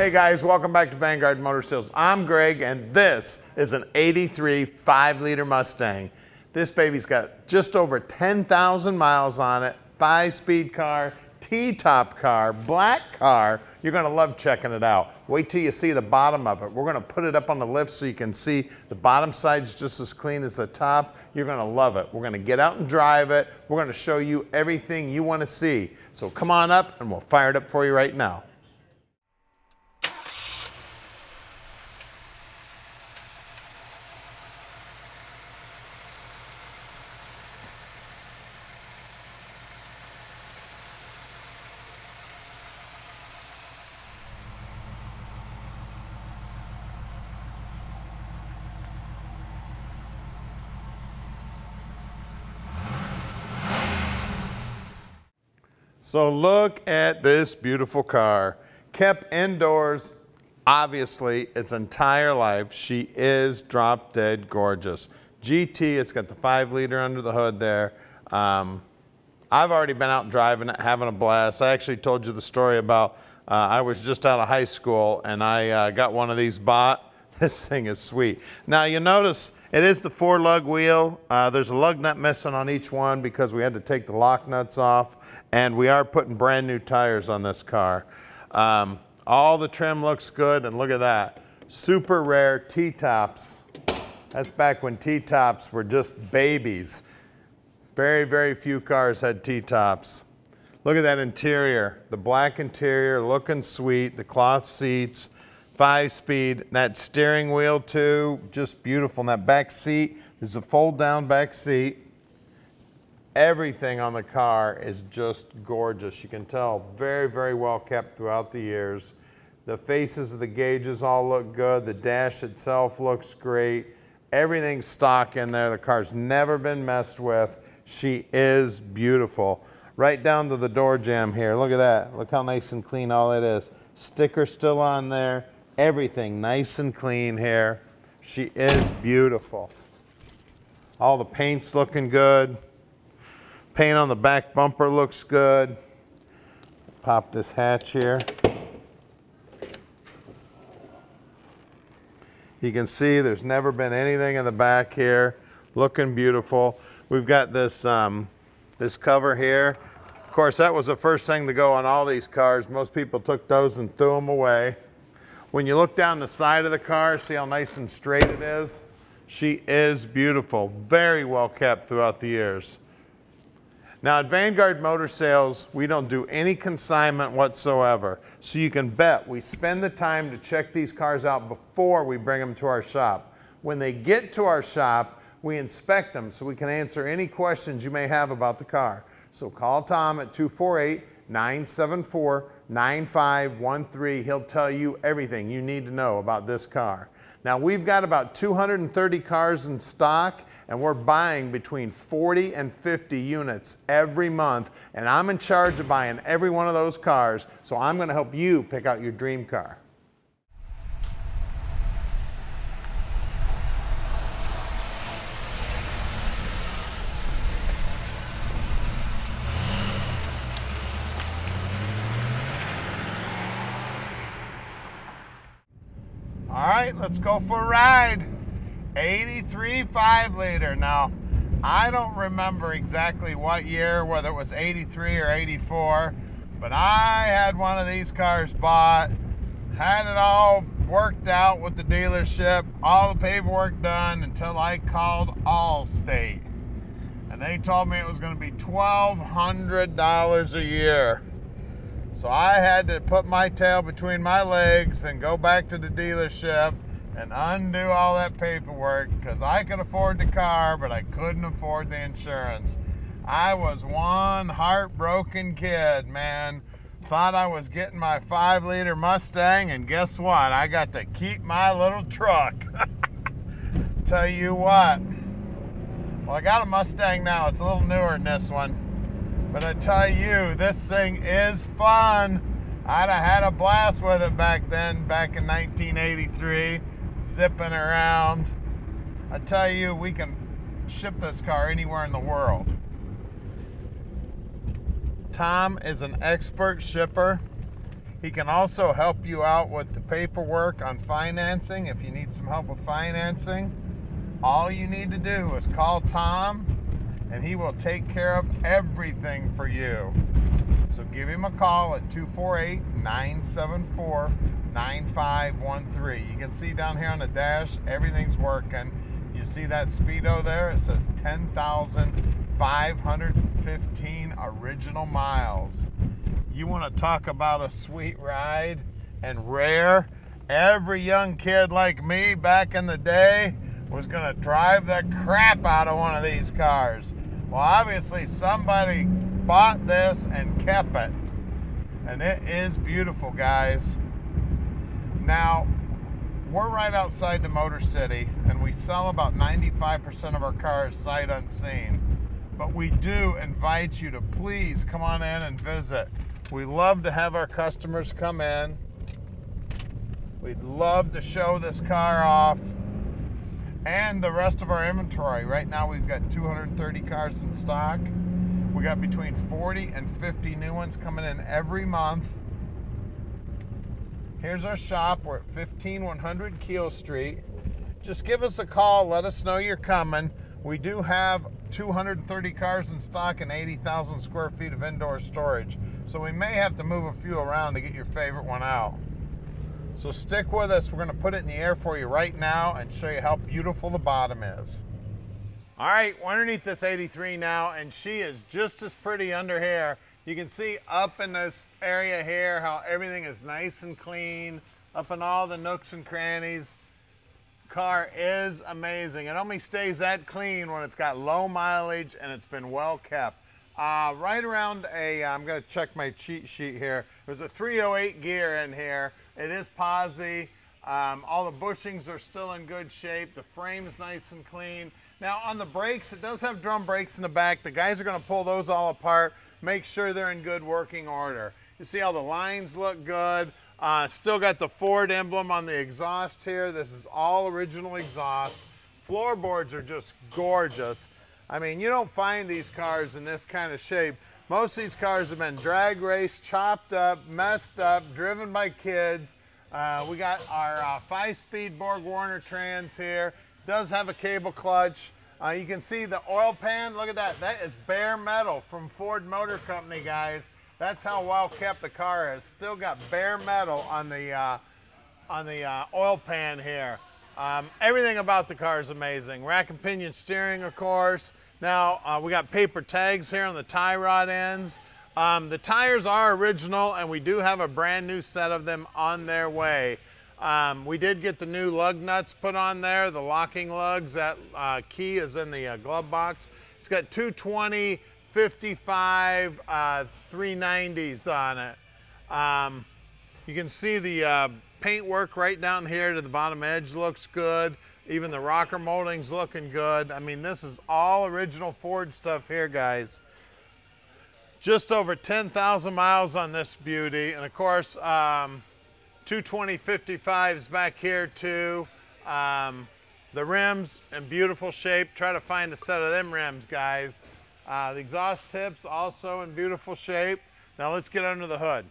Hey guys, welcome back to Vanguard Motor Sales. I'm Greg and this is an 83 5-liter Mustang. This baby's got just over 10,000 miles on it, 5-speed car, T-top car, black car. You're gonna love checking it out. Wait till you see the bottom of it. We're gonna put it up on the lift so you can see the bottom side's just as clean as the top. You're gonna love it. We're gonna get out and drive it. We're gonna show you everything you wanna see. So come on up and we'll fire it up for you right now. So look at this beautiful car. Kept indoors, obviously, its entire life. She is drop dead gorgeous. GT, it's got the 5-liter under the hood there. I've already been out driving it, having a blast. I actually told you the story about I was just out of high school and I got one of these bought. This thing is sweet. Now you notice it is the 4-lug wheel. There's a lug nut missing on each one because we had to take the lock nuts off, and we are putting brand new tires on this car. All the trim looks good, and look at that. Super rare T-tops. That's back when T-tops were just babies. Very, very few cars had T-tops. Look at that interior. The black interior looking sweet, the cloth seats. 5-speed, that steering wheel too, just beautiful. And that back seat is a fold-down back seat. Everything on the car is just gorgeous. You can tell very, very well kept throughout the years. The faces of the gauges all look good. The dash itself looks great. Everything's stock in there. The car's never been messed with. She is beautiful. Right down to the door jamb here. Look at that. Look how nice and clean all that is. Sticker still on there. Everything nice and clean here. She is beautiful. All the paint's looking good. Paint on the back bumper looks good. Pop this hatch here. You can see there's never been anything in the back here. Looking beautiful. We've got this, this cover here. Of course, that was the first thing to go on all these cars. Most people took those and threw them away. When you look down the side of the car, see how nice and straight it is? She is beautiful, very well kept throughout the years. Now at Vanguard Motor Sales, we don't do any consignment whatsoever. So you can bet we spend the time to check these cars out before we bring them to our shop. When they get to our shop, we inspect them so we can answer any questions you may have about the car. So call Tom at 248-974-9513. He'll tell you everything you need to know about this car. Now we've got about 230 cars in stock, and we're buying between 40 and 50 units every month, and I'm in charge of buying every one of those cars, so I'm going to help you pick out your dream car. All right, let's go for a ride. 83 5-liter. Now, I don't remember exactly what year, whether it was 83 or 84, but I had one of these cars bought, had it all worked out with the dealership, all the paperwork done until I called Allstate. And they told me it was going to be $1,200 a year. So I had to put my tail between my legs and go back to the dealership and undo all that paperwork because I could afford the car, but I couldn't afford the insurance. I was one heartbroken kid, man. Thought I was getting my 5-liter Mustang, and guess what? I got to keep my little truck. Tell you what. Well, I got a Mustang now. It's a little newer than this one. But I tell you, this thing is fun. I'd have had a blast with it back then, back in 1983, zipping around. I tell you, we can ship this car anywhere in the world. Tom is an expert shipper. He can also help you out with the paperwork on financing. If you need some help with financing, all you need to do is call Tom and he will take care of everything for you. So give him a call at 248-974-9513. You can see down here on the dash, everything's working. You see that speedo there? It says 10,515 original miles. You want to talk about a sweet ride and rare. Every young kid like me back in the day was going to drive the crap out of one of these cars. Well, obviously somebody bought this and kept it, and it is beautiful, guys. Now, we're right outside the Motor City, and we sell about 95% of our cars sight unseen, but we do invite you to please come on in and visit. We love to have our customers come in. We'd love to show this car off and the rest of our inventory. Right now we've got 230 cars in stock. We got between 40 and 50 new ones coming in every month. Here's our shop. We're at 15100 Keel Street. Just give us a call, let us know you're coming. We do have 230 cars in stock and 80,000 square feet of indoor storage. So we may have to move a few around to get your favorite one out. So stick with us. We're going to put it in the air for you right now and show you how beautiful the bottom is. All right, we're underneath this 83 now, and she is just as pretty under here. You can see up in this area here how everything is nice and clean, up in all the nooks and crannies. Car is amazing. It only stays that clean when it's got low mileage and it's been well kept. Right around a, I'm going to check my cheat sheet here. There's a 308 gear in here. It is posi. All the bushings are still in good shape. The frame's nice and clean. Now on the brakes, it does have drum brakes in the back. The guys are going to pull those all apart, make sure they're in good working order. You see how the lines look good. Still got the Ford emblem on the exhaust here. This is all original exhaust. Floorboards are just gorgeous. I mean, you don't find these cars in this kind of shape. Most of these cars have been drag raced, chopped up, messed up, driven by kids. We got our 5-speed Borg Warner trans here. Does have a cable clutch. You can see the oil pan. Look at that. That is bare metal from Ford Motor Company, guys. That's how well kept the car is. Still got bare metal on the oil pan here. Everything about the car is amazing. Rack and pinion steering, of course. Now, we got paper tags here on the tie rod ends. The tires are original, and we do have a brand new set of them on their way. We did get the new lug nuts put on there, the locking lugs. That key is in the glove box. It's got 220, 55, 390s on it. You can see the paint work right down here to the bottom edge looks good. Even the rocker molding's looking good. I mean, this is all original Ford stuff here, guys. Just over 10,000 miles on this beauty. And of course, 220 55s back here too. The rims in beautiful shape. Try to find a set of them rims, guys. The exhaust tips also in beautiful shape. Now let's get under the hood.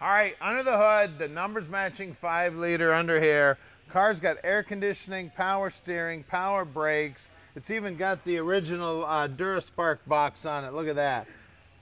All right, under the hood, the numbers matching 5-liter under here. Car's got air conditioning, power steering, power brakes. It's even got the original DuraSpark box on it. Look at that.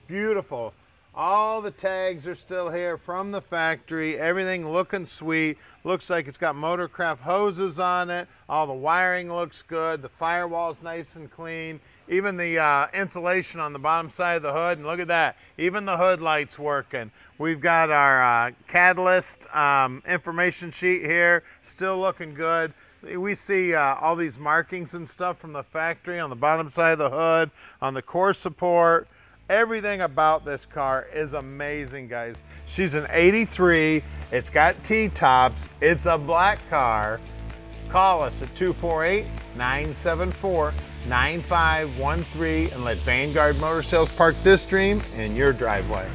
Beautiful. All the tags are still here from the factory. Everything looking sweet. Looks like it's got Motorcraft hoses on it. All the wiring looks good. The firewall's nice and clean. Even the insulation on the bottom side of the hood, and look at that, even the hood light's working. We've got our catalyst information sheet here, still looking good. We see all these markings and stuff from the factory on the bottom side of the hood, on the core support. Everything about this car is amazing, guys. She's an 83, it's got T-tops, it's a black car. Call us at 248-974-9513 and let Vanguard Motor Sales park this dream in your driveway.